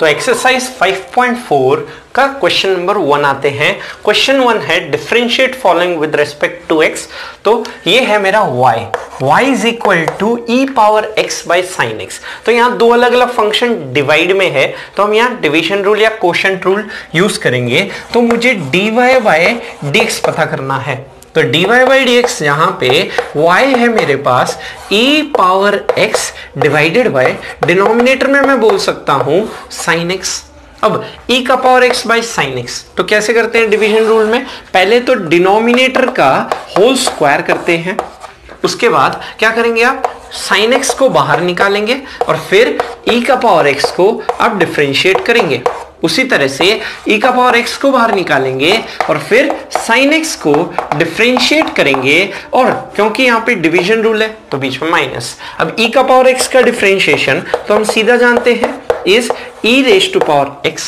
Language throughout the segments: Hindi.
तो एक्सरसाइज 5.4 का क्वेश्चन नंबर 1 आते हैं। क्वेश्चन 1 है differentiate following with respect to x। तो ये है मेरा y, y is equal to e power x by sine x. तो यहाँ दो अलग अलग फंक्शन डिवाइड में है, तो हम यहाँ डिवीजन रूल या कोशेंट रूल यूज करेंगे। तो मुझे dy बाय dx पता करना है। तो dy बाई डी एक्स यहाँ पे y है मेरे पास e power x divided by, denominator में मैं बोल सकता हूँ साइन x। अब e का power x by sine x। तो कैसे करते हैं डिवीजन रूल में? पहले तो डिनोमिनेटर का होल स्क्वायर करते हैं, उसके बाद क्या करेंगे आप साइन x को बाहर निकालेंगे और फिर e का पावर x को आप डिफ्रेंशिएट करेंगे। उसी तरह से e का पावर x को बाहर निकालेंगे और फिर sin x को डिफ्रेंशिएट करेंगे, और क्योंकि यहाँ पे डिवीजन रूल है तो बीच में माइनस। अब e का पावर x का डिफ्रेंशिएशन तो हम सीधा जानते हैं is e raise to power x,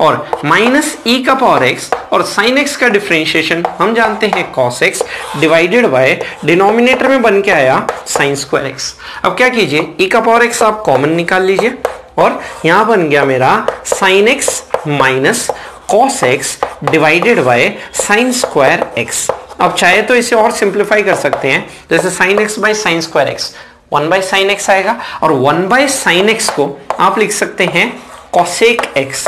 और माइनस e का पावर x और sin x का डिफ्रेंशिएशन हम जानते हैं cos x divided by, denominator में बन के आया sin स्क्वायर x। अब क्या कीजिए, e का पावर x आप कॉमन निकाल लीजिए और यहां बन गया मेरा sine x minus cos x divided by sine square x. आप चाहे तो इसे और सिंप्लीफाई कर सकते हैं, जैसे sine x by sine square x, 1 by sine x आएगा, और 1 बाय साइन एक्स को आप लिख सकते हैं कॉसेक एक्स।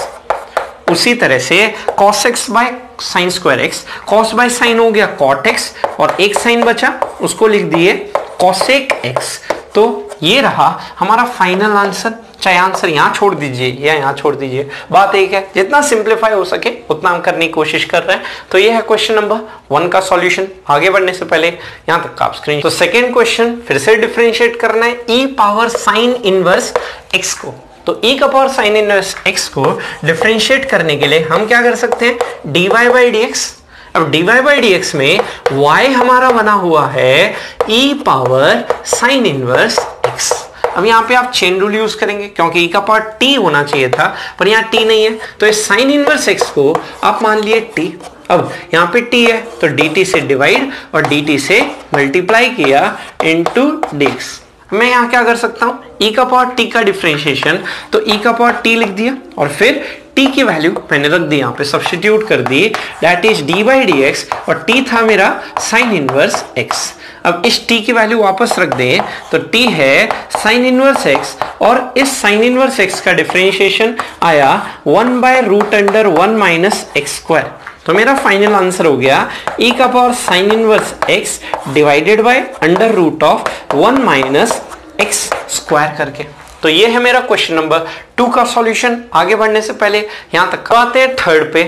उसी तरह से cos x by sine square x, cos by sine हो गया कॉट एक्स, और एक साइन बचा उसको लिख दिए कॉसेक एक्स। तो ये रहा हमारा फाइनल आंसर। चाहे आंसर यहाँ छोड़ दीजिए या यहाँ छोड़ दीजिए, बात एक है, जितना सिंप्लीफाई हो सके उतना हम करने की कोशिश कर रहे हैं। तो ये है क्वेश्चन नंबर 1 का सॉल्यूशन। आगे बढ़ने से पहले यहाँ तक का आप स्क्रीन। तो सेकंड क्वेश्चन फिर से डिफरेंशिएट करना है e power sine inverse x को। तो e का पावर साइन इनवर्स x को डिफरेंशिएट करने के लिए हम क्या कर सकते हैं, dy बाई डी एक्स। अब dy बाई डी एक्स में y हमारा बना हुआ है e power sine inverse x। अब यहाँ पे आप चेन रूल यूज करेंगे, क्योंकि e का पावर t होना चाहिए था पर यहाँ t नहीं है, तो इस साइन इनवर्स x को आप मान लिए t। अब यहाँ पे t है तो dt से डिवाइड और dt से मल्टीप्लाई किया इनटू dx। मैं यहाँ क्या कर सकता हूँ, e का पावर t का डिफरेंशिएशन, तो e का पावर t लिख दिया और फिर t की वैल्यू मैंने रख दी यहाँ पे, सब्स्टिट्यूट कर दी, that is d by d x, और t था मेरा साइन इनवर्स x। अब इस t की वैल्यू वापस रख दें तो t है साइन इनवर्स x, और इस साइन इनवर्स x का डिफरेंशिएशन आया 1 by root under 1 minus x square. तो मेरा फाइनल आंसर हो गया e का power sine inverse x divided by under root of 1 minus x square करके। तो ये है मेरा क्वेश्चन नंबर 2 का सॉल्यूशन। आगे बढ़ने से पहले यहाँ तक आते हैं थर्ड पे,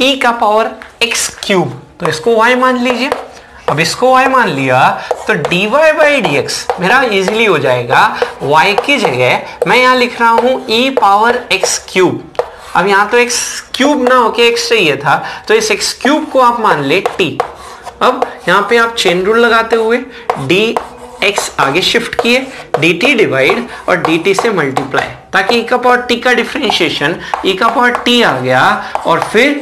e का पावर x क्यूब। तो इसको y मान लीजिए। अब इसको y मान लिया तो dy बाई डी एक्स मेरा इजीली हो जाएगा, y की जगह मैं यहाँ लिख रहा हूँ e पावर x क्यूब। अब यहाँ तो x क्यूब ना होके x चाहिए था, तो इस x क्यूब को आप मान ले t। अब यहाँ पे आप चेन रूल लगाते हुए dx आगे शिफ्ट किए, dt डिवाइड और dt से मल्टीप्लाई, ताकि e का पावर t का डिफरेंशिएशन e का पावर t आ गया, और फिर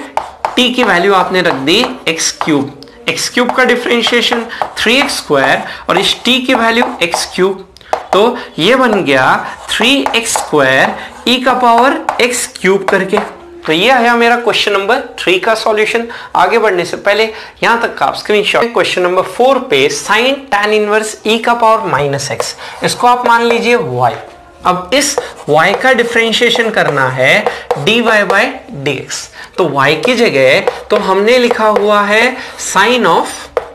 t की वैल्यू आपने रख दी x क्यूब। एक्स क्यूब का डिफरेंशिएशन 3x स्क्वायर और इस t की वैल्यू x क्यूब, तो ये बन गया 3x स्क्वायर e का पावर x क्यूब करके। तो ये आया मेरा क्वेश्चन नंबर 3 का सॉल्यूशन। आगे बढ़ने से पहले यहाँ तक का आप स्क्रीनशॉट। क्वेश्चन नंबर 4 पे साइन टैन इनवर्स e का पावर माइनस एक्स, इसको आप मान लीजिए y। अब इस y का डिफरेंशिएशन करना है dy बाई dx। तो y की जगह तो हमने लिखा हुआ है साइन ऑफ,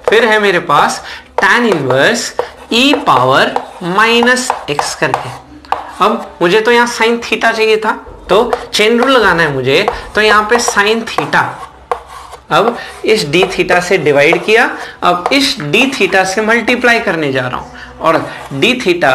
फिर है मेरे पास tan inverse e power minus x करके। अब मुझे तो यहाँ साइन थीटा चाहिए था, तो चेन रूल लगाना है मुझे, तो यहाँ पे साइन थीटा, अब इस d थीटा से डिवाइड किया, अब इस d थीटा से मल्टीप्लाई करने जा रहा हूँ, और d थीटा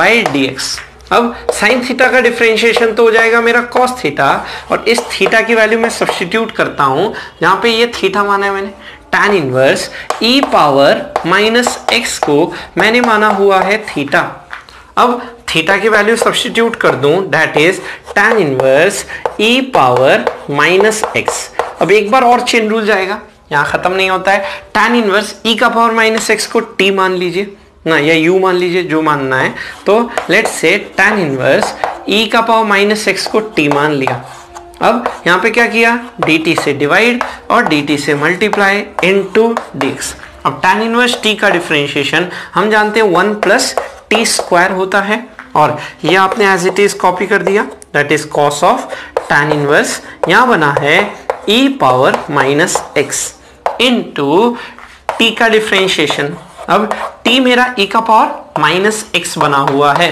बाई dx। अब साइन थीटा का डिफरेंशिएशन तो हो जाएगा मेरा कॉस थीटा, और इस थीटा की वैल्यू मैं सब्स्टिट्यूट करता हूँ, यहाँ पे ये थीटा माना है मैंने, tan inverse e power minus x को मैंने माना हुआ है थीटा। अब थीटा की वैल्यू सब्स्टिट्यूट कर दूँ, that is tan inverse e power minus x. अब एक बार और चेन रूल जाएगा, यहाँ ख़त्म नहीं होता है। टैन इनवर्स ई का पावर माइनस एक्स को टी मान लीजिए ना, या u मान लीजिए, जो मानना है। तो let's say tan inverse e का पावर माइनस एक्स को t मान लिया। अब यहाँ पे क्या किया, dt से डिवाइड और dt से मल्टीप्लाई इनटू dx। अब tan इनवर्स t का डिफरेंशिएशन हम जानते हैं 1 प्लस टी स्क्वायर होता है और ये आपने एज इट इज कॉपी कर दिया, that is cos of tan inverse यहाँ बना है e power minus x into t का डिफरेंशिएशन। अब t मेरा e का पावर माइनस एक्स बना हुआ है,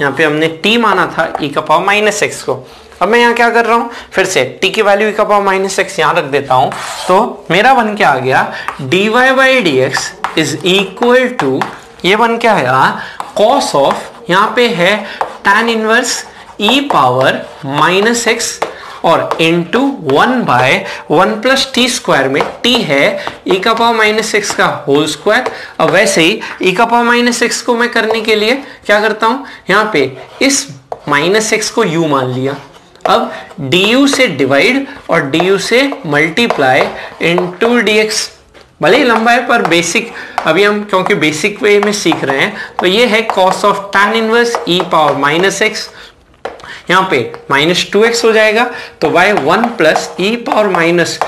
यहाँ पे हमने t माना था e का पावर माइनस एक्स को। अब मैं यहाँ क्या कर रहा हूँ, फिर से t की वैल्यू e का पावर माइनस एक्स यहाँ रख देता हूँ, तो मेरा बन क्या आ गया dy by d x is equal to, ये बन क्या है कॉस ऑफ, यहाँ पे है tan inverse e power minus x और into 1 by 1 plus t square में t है e का पावर माइनस एक्स का होल स्क्वायर। अब वैसे ही e का पावर माइनस एक्स को मैं करने के लिए क्या करता हूँ, यहाँ पे इस माइनस एक्स को u मान लिया। अब du से डिवाइड और du से मल्टीप्लाई इनटू dx, भले ही लंबा है पर बेसिक, अभी हम क्योंकि बेसिक वे में सीख रहे हैं, तो ये है cos of tan inverse e power minus x, यहाँ पे माइनस 2x हो जाएगा तो by 1 plus e power minus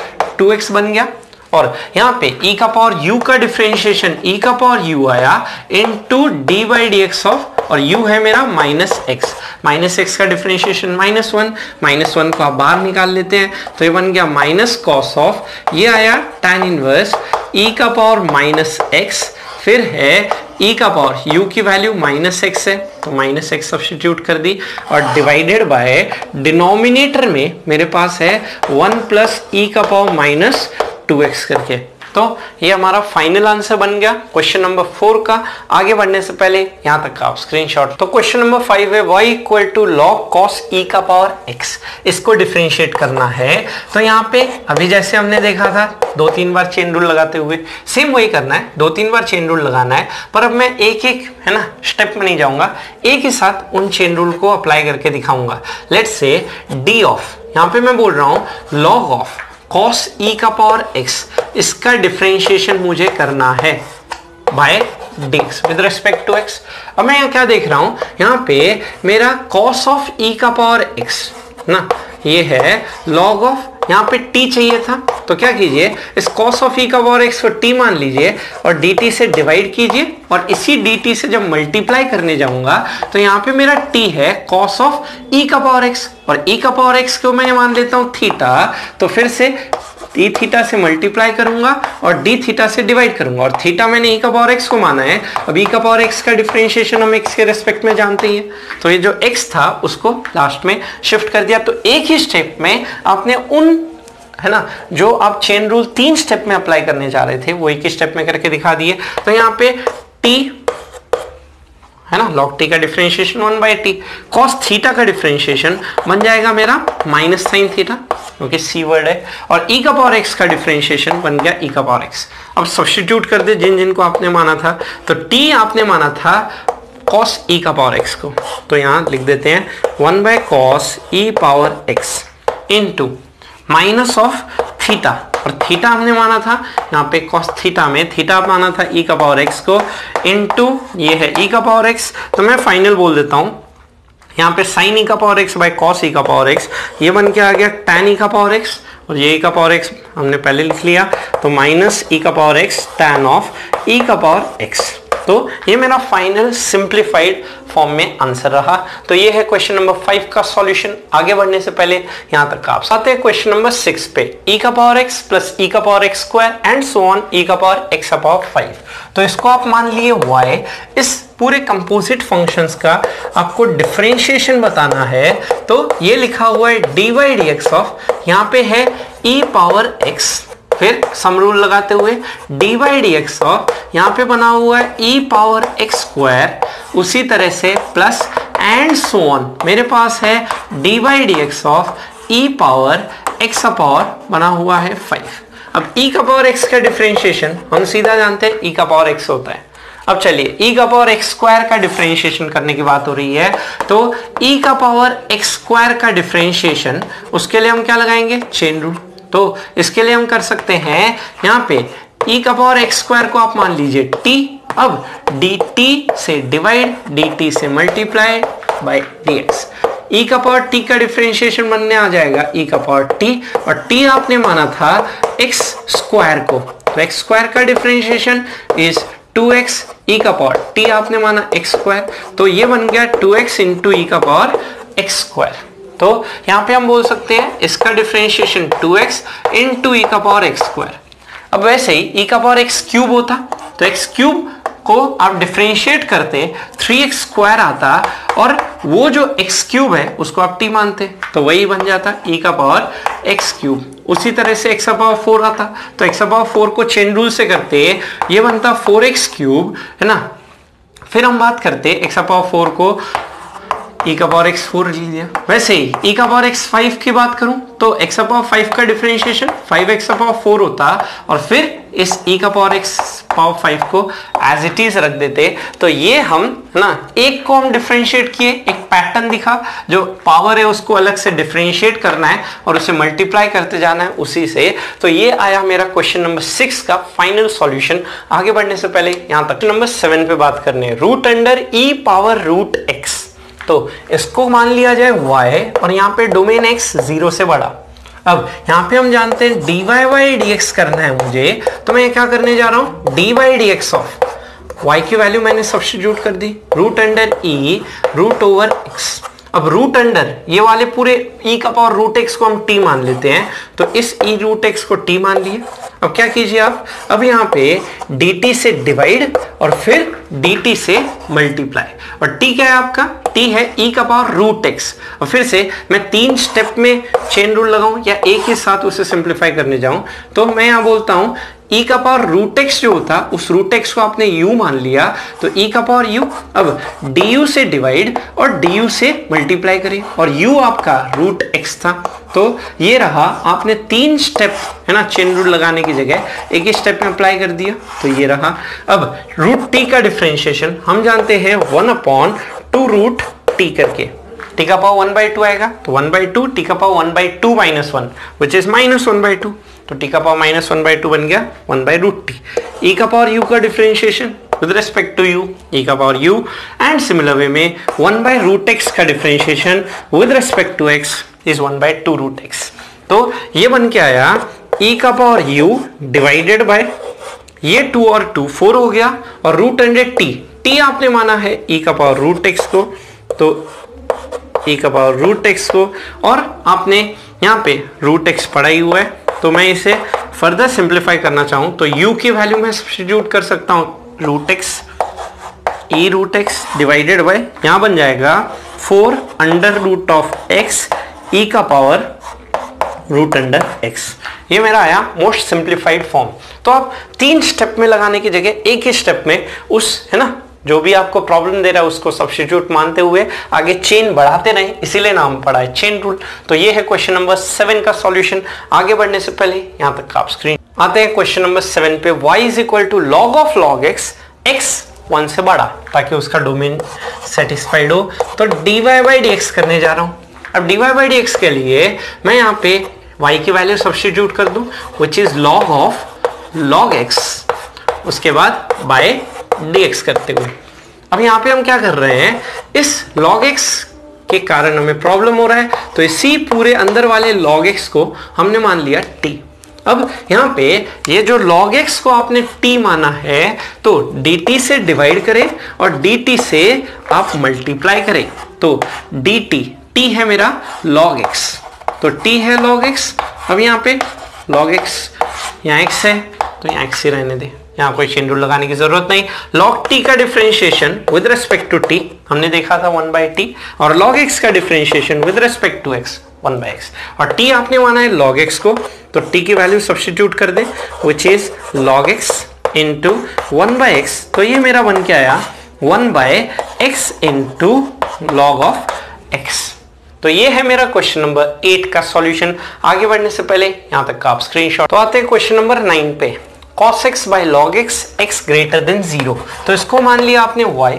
2x बन गया। और यहाँ पे e का पावर u का डिफरेंशिएशन e का पावर u आया into d by d x of, और u है मेरा माइनस एक्स, माइनस एक्स का डिफरेंशिएशन माइनस 1, माइनस 1 को आप बाहर निकाल लेते हैं तो ये बन गया माइनस कॉस ऑफ, ये आया tan इनवर्स e का पावर माइनस एक्स, फिर है e का पावर u की वैल्यू माइनस एक्स है तो माइनस एक्स सब्सटीट्यूट कर दी और डिवाइडेड बाय डिनोमिनेटर में मेरे पास है 1 प्लस ई का पावर माइनस 2x करके। तो ये हमारा फाइनल आंसर बन गया क्वेश्चन नंबर 4 का। आगे बढ़ने से पहले यहाँ तक का आप स्क्रीनशॉट। तो क्वेश्चन नंबर 5 है y equal to log cos e का पावर x, इसको डिफरेंशिएट करना है। तो यहाँ पे अभी जैसे हमने देखा था 2-3 बार चेन रूल लगाते हुए, सेम वही करना है, 2-3 बार चेन रूल लगाना है, पर अब मैं एक एक है ना स्टेप में नहीं जाऊँगा, एक ही साथ उन चेन रूल को अप्लाई करके दिखाऊंगा। लेट्स से डी ऑफ, यहाँ पे मैं बोल रहा हूँ लॉग ऑफ cos e का पावर x, इसका डिफरेंशिएशन मुझे करना है by dx with respect to x। अब मैं यहाँ क्या देख रहा हूँ, यहाँ पे मेरा cos ऑफ e का पावर x ना ये है log ऑफ, यहाँ पे t चाहिए था तो क्या कीजिए इस cos ऑफ e का पावर x को t मान लीजिए और dt से डिवाइड कीजिए और इसी dt से जब मल्टीप्लाई करने जाऊँगा तो यहाँ पे मेरा t है cos ऑफ e का पावर x और e का पावर x को मैं मान लेता हूँ थीटा, तो फिर से d थीटा से मल्टीप्लाई करूंगा और d थीटा से डिवाइड करूंगा और थीटा मैंने e का पावर x को माना है। अब e का पावर x का डिफरेंशिएशन हम x के रेस्पेक्ट में जानते ही हैं, तो ये जो x था उसको लास्ट में शिफ्ट कर दिया। तो एक ही स्टेप में आपने उन है ना जो आप चेन रूल 3 स्टेप में अप्लाई करने जा रहे थे वो एक ही स्टेप में करके दिखा दिए। तो यहाँ पे t है ना log t का differentiation 1 by t, cos theta का डिफरेंशिएशन बन जाएगा मेरा माइनस साइन थीटा क्योंकि सी वर्ड है, और e का पावर x का डिफरेंशिएशन बन गया e का पावर x। अब सब्सटीट्यूट कर दे जिन जिनको आपने माना था, तो t आपने माना था कॉस e का पावर x को, तो यहाँ लिख देते हैं 1 by cos e power x into minus of theta, और थीटा हमने माना था यहाँ पे cos थीटा में थीटा माना था e का पावर x को इनटू ये है e का पावर x, तो मैं फाइनल बोल देता हूँ यहाँ पे sin e का power x bye cos e का पावर x, ये बन के आ गया tan e का पावर x और ये e का पावर x हमने पहले लिख लिया तो माइनस e का power x tan of e का पावर x। तो ये मेरा फाइनल सिंप्लीफाइड फॉर्म में आंसर रहा। तो ये है क्वेश्चन नंबर 5 का सॉल्यूशन। आगे बढ़ने से पहले यहाँ तक आप साथ हैं क्वेश्चन नंबर 6 पे e का पावर x प्लस e का power x square and so on e का पावर x का पावर 5, तो इसको आप मान लिए y। इस पूरे कंपोजिट फंक्शंस का आपको डिफरेंशिएशन बताना है, तो ये लिखा हुआ है dy dx ऑफ, यहाँ पे है e पावर x, फिर सम रूल लगाते हुए dy dx ऑफ, यहाँ पे बना हुआ है e पावर x स्क्वायर, उसी तरह से प्लस एंड सो ऑन, मेरे पास है dy dx of e power x का पावर बना हुआ है 5। अब e का पावर x का डिफरेंशिएशन हम सीधा जानते हैं e का पावर x होता है। अब चलिए e का पावर एक्स स्क्वायर का डिफरेंशिएशन करने की बात हो रही है, तो e का पावर एक्स स्क्वायर का डिफरेंशिएशन उसके लिए हम क्या लगाएंगे चेन रूल, तो इसके लिए हम कर सकते हैं यहाँ पे e का पावर एक्स स्क्वायर को आप मान लीजिए t, अब dt से डिवाइड dt से मल्टीप्लाई by dx. E का पावर t का डिफरेंशिएशन बनने आ जाएगा e का पावर t, और t आपने माना था x स्क्वायर को, तो x स्क्वायर का डिफरेंशिएशन इज 2x e का पावर t आपने माना x स्क्वायर, तो ये बन गया 2x इंटू e का पावर x स्क्वायर. तो यहाँ पे हम बोल सकते हैं इसका डिफरेंशिएशन 2x इंटू e का पावर x स्क्वायर. अब वैसे ही e का पावर x क्यूब होता तो x क्यूब को आप डिफरेंशिएट करते 3x स्क्वायर आता, और वो जो x क्यूब है उसको आप t मानते तो वही बन जाता e का पावर x क्यूब. उसी तरह से x का पावर 4 आता तो x का पावर 4 को चेन रूल से करते ये बनता 4x क्यूब, है ना. फिर हम बात करते x का पावर 4 को e का पावर x 4 ले लिया. वैसे ही e का पावर x 5 की बात करूं तो x का पावर 5 का डिफरेंशिएशन 5x का पावर 4 होता, और फिर इस e का पावर x पावर 5 को एज इट इज रख देते. तो ये हम ना एक को हम डिफरेंशिएट किए, एक पैटर्न दिखा जो पावर है उसको अलग से डिफरेंशिएट करना है और उसे मल्टीप्लाई करते जाना है उसी से. तो ये आया मेरा क्वेश्चन नंबर 6 का फाइनल सॉल्यूशन. आगे बढ़ने से पहले यहाँ तक नंबर 7 पे बात करने है, root under e power root x. तो इसको मान लिया जाए y, और यहाँ पे डोमेन x 0 से बड़ा. अब यहाँ पे हम जानते हैं dy by dx करना है मुझे, तो मैं क्या करने जा रहा हूँ dy by dx of y की वैल्यू मैंने सब्स्टिट्यूट कर दी root under e root over x. अब रूट अंडर ये वाले पूरे e का पावर रूट x को हम t मान लेते हैं, तो इस e रूट x को t मान लिए. अब क्या कीजिए आप, अब यहाँ पे dt से डिवाइड और फिर dt से मल्टीप्लाई, और t क्या है आपका, t है e का पावर रूट x. और फिर से मैं 3 स्टेप में चेन रूल लगाऊं या एक ही साथ उसे सिंप्लीफाई करने जाऊं, तो मैं यहाँ बोलता हूं e का पावर रूट x जो होता उस रूट x को आपने u मान लिया, तो e का पावर u. अब du से डिवाइड और du से मल्टीप्लाई करिए, और u आपका रूट x था. तो ये रहा, आपने 3 स्टेप है ना चेन रूल लगाने की जगह एक ही स्टेप में अप्लाई कर दिया, तो ये रहा. अब रूट t का डिफरेंशिएशन हम जानते हैं 1/2 रूट t करके, t का पावर 1/2 आएगा तो 1/2 t का power 1/2 minus 1 which is minus 1/2, तो t का पावर माइनस 1/2 बन गया 1/√t. e का पावर u का differentiation with respect to u, e का power u, and similar way में 1/√x का differentiation with respect to x is 1/2√x. तो ये बन के आया e का पावर u डिवाइडेड बाय ये 2 और 2 4 हो गया, और रूट अंडर t, t आपने माना है e का पावर रूट x को, तो e का पावर रूट x को, और आपने यहाँ पे रूट x पढ़ा ही हुआ है, तो मैं इसे फर्दर सिंप्लीफाई करना चाहूं तो u की वैल्यू मैं सब्स्टिट्यूट कर सकता हूं root x e root x divided by यहाँ बन जाएगा 4/√x e का पावर रूट अंडर x. ये मेरा आया मोस्ट सिंप्लीफाइड फॉर्म. तो आप 3 स्टेप में लगाने की जगह एक ही स्टेप में उस है ना जो भी आपको प्रॉब्लम दे रहा है उसको सब्स्टिट्यूट मानते हुए आगे चेन बढ़ाते रहें, इसीलिए नाम पड़ा है चेन रूल. तो ये है क्वेश्चन नंबर 7 का सॉल्यूशन. आगे बढ़ने से पहले यहाँ तक आप स्क्रीन आते हैं क्वेश्चन नंबर 7 पे, y is equal to log of log x, x 1 से बड़ा, ताकि उसका डोमेन सेटिस्फाइड हो. तो dy by dx करने जा रहा हूँ. अब dy by dx के लिए मैं यहाँ पे y की वैल्यू सब्स्टिट्यूट कर दूँ which is log of log x, उसके बाद बाय dx करते हुए. अब यहाँ पे हम क्या कर रहे हैं, इस log x के कारण हमें प्रॉब्लम हो रहा है, तो इसी पूरे अंदर वाले log x को हमने मान लिया t. अब यहाँ पे ये जो log x को आपने t माना है तो dt से डिवाइड करें और dt से आप मल्टीप्लाई करें, तो dt, t है मेरा log x, तो t है log x. अब यहाँ पे log x यहाँ x है तो यहाँ x ही रहने दें, यहाँ कोई चेन रूल लगाने की जरूरत नहीं. log t का differentiation with respect to t हमने देखा था 1/t, और log x का differentiation with respect to x 1/x, और t आपने माना है log x को, तो t की वैल्यू सब्स्टिट्यूट कर दें which is log x into 1/x. तो ये मेरा बन के आया 1/x into log of x. तो ये है मेरा क्वेश्चन नंबर 8 का सॉल्यूशन. आगे बढ़ने से पहले यहाँ तक का आप स्क्रीनशॉट. तो आते हैं क्वेश्चन नंबर 9 पे, cos x by log x, x greater than 0. तो इसको मान लिया आपने y,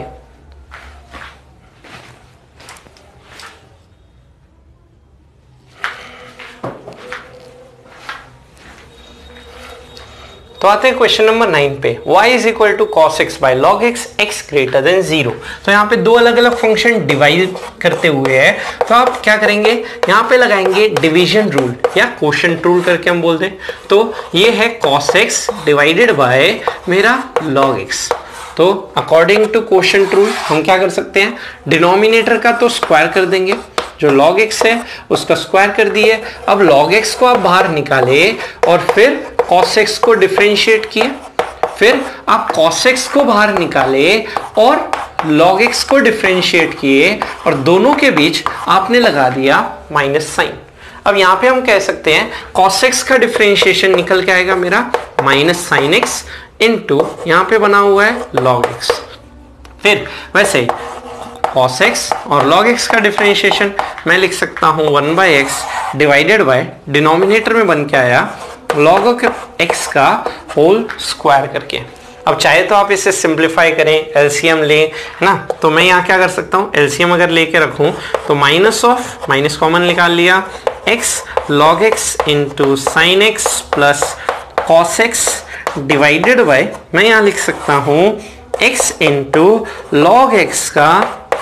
तो आते हैं क्वेश्चन नंबर 9 पे y is equal to cos x by log x, x greater than 0। तो यहाँ पे दो अलग अलग फंक्शन डिवाइड करते हुए है, तो आप क्या करेंगे यहाँ पे लगाएंगे डिवीजन रूल या क्वोशंट रूल करके हम बोलते हैं। तो ये है कॉस एक्स डिवाइडेड बाय मेरा लॉग एक्स। तो अकॉर्डिंग टू क्वोशंट रूल हम क्या कर सकते हैं, डिनोमिनेटर का तो स्क्वायर कर देंगे, जो log x है उसका स्क्वायर कर दिए। अब log x को आप बाहर निकाले और फिर cos x को डिफ्रेंशिएट किए, फिर आप cos x को बाहर निकाले और log x को डिफ्रेंशिएट किए और दोनों के बीच आपने लगा दिया माइनस साइन। अब यहाँ पे हम कह सकते हैं cos x का डिफ्रेंशिएशन निकल के आएगा मेरा माइनस साइन x इंटू यहाँ पे बना हुआ है log x। फिर वैसे ही cos x और log x का डिफ्रेंशिएशन मैं लिख सकता हूँ 1 by x divided by denominator में बन के आया log x का होल स्क्वायर करके। अब चाहे तो आप इसे सिंप्लीफाई करें, एलसीएम लें ना, तो मैं यहाँ क्या कर सकता हूँ, एलसीएम अगर लेके रखूँ तो माइनस ऑफ माइनस कॉमन निकाल लिया x log x into sine x plus cos x divided by मैं यहाँ लिख सकता हूँ x इंटू लॉग एक्स का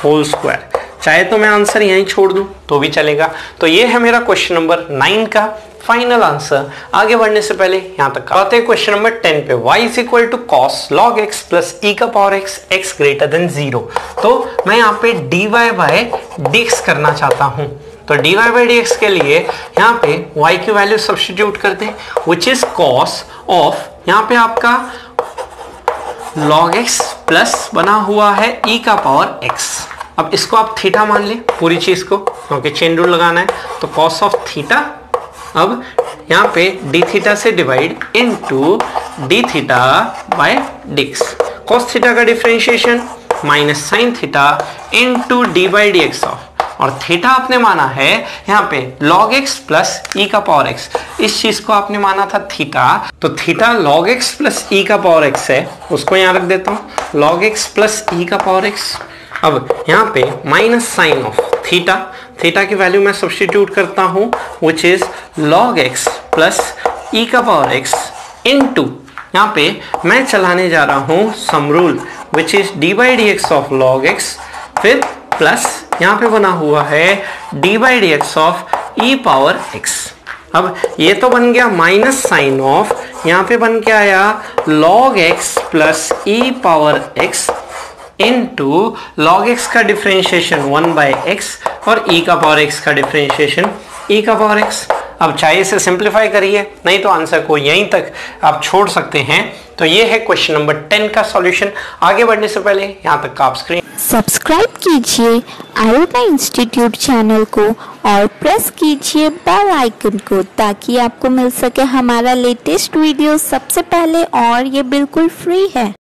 होल स्क्वायर। चाहे तो मैं आंसर यहीं छोड़ दूं तो भी चलेगा। तो ये है मेरा क्वेश्चन नंबर 9 का फाइनल आंसर। आगे बढ़ने से पहले यहाँ तक आते हैं क्वेश्चन नंबर 10 पे y is equal to cos log x plus e का power x, x greater than 0। तो मैं यहाँ पे dy बाय dx करना चाहता हूँ। तो dy बाय dx के लिए यहाँ पे y की वैल्यू सब्सटीट्यूट करते हैं, विच इज कॉस ऑफ यहाँ पे आपका log x प्लस बना हुआ है e का पावर x। अब इसको आप थीटा मान ले पूरी चीज़ को, क्योंकि चेन रूल लगाना है। तो cos ऑफ थीटा अब यहाँ पे d थीटा से divide into d theta by dx। cos theta का differentiation minus sine theta into d by d x of, और थीटा आपने माना है यहाँ पे log x प्लस e का पावर x। इस चीज़ को आपने माना था थीटा, तो theta log x plus e का पावर x है, उसको यहाँ रख देता हूँ log x प्लस e का पावर x। अब यहाँ पे minus sine of theta, theta की वैल्यू मैं सब्सटीट्यूट करता हूँ which is log x plus e का पावर x इनटू यहाँ पे मैं चलाने जा रहा हूँ sum rule which is d by d x of log x, फिर प्लस यहाँ पे बना हुआ है d by d x of e power x। अब ये तो बन गया माइनस साइन ऑफ, यहाँ पे बन के आया log x plus e power x into log x का डिफ्रेंशिएशन 1 बाई एक्स और e का पावर x का डिफ्रेंशिएशन e का पावर x। अब चाहिए इसे सिंप्लीफाई करिए, नहीं तो आंसर को यहीं तक आप छोड़ सकते हैं। तो ये है क्वेश्चन नंबर 10 का सॉल्यूशन। आगे बढ़ने से पहले यहाँ तक का आप स्क्रीन सब्सक्राइब कीजिए iota इंस्टीट्यूट चैनल को और प्रेस कीजिए बेल आइकन को, ताकि आपको मिल सके हमारा लेटेस्ट वीडियो सबसे पहले, और ये बिल्कुल फ्री है।